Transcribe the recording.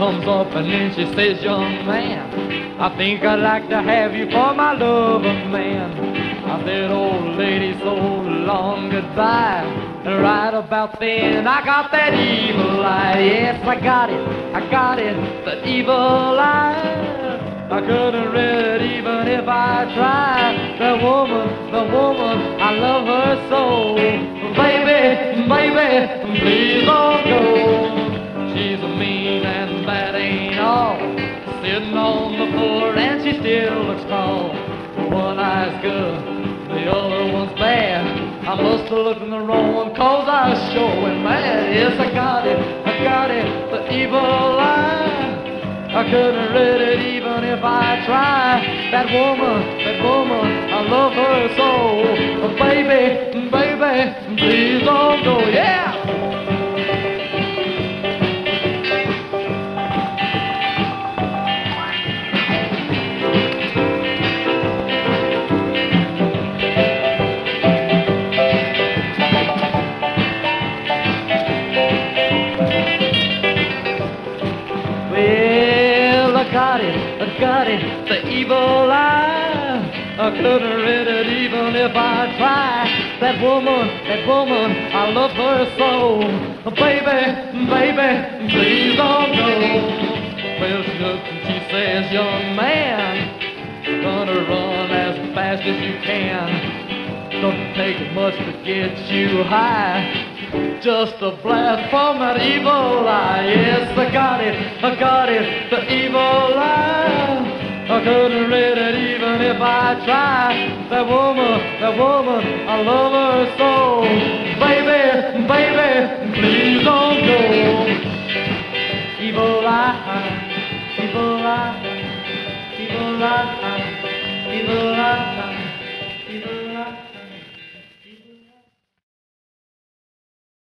comes up and then she says, young man, I think I'd like to have you for my lover, man. I said, old lady, so long goodbye. And right about then, I got that evil eye. Yes, I got it, the evil eye. I couldn't read it even if I tried. The woman, I love her so. Baby, baby, please don't go. She's a mean and that ain't all. Sitting on the floor and she still looks tall. One eye's good, the other one's bad. I must have looked in the wrong one, cause I sure went mad. Yes, I got it, the evil eye. I couldn't read it even if I tried. That woman, I love her so. But baby, baby, please don't go, yeah! The evil eye, I couldn't read it even if I tried. That woman, I love her so. Baby, baby, please don't go. Well, she looks and she says, young man, gonna run as fast as you can. Don't take much to get you high. Just a blast from that evil eye. Yes, I got it, the evil eye. I couldn't read it even if I tried. That woman, I love her so. Baby, baby, please don't go. Evil eye, evil eye, evil eye, evil eye.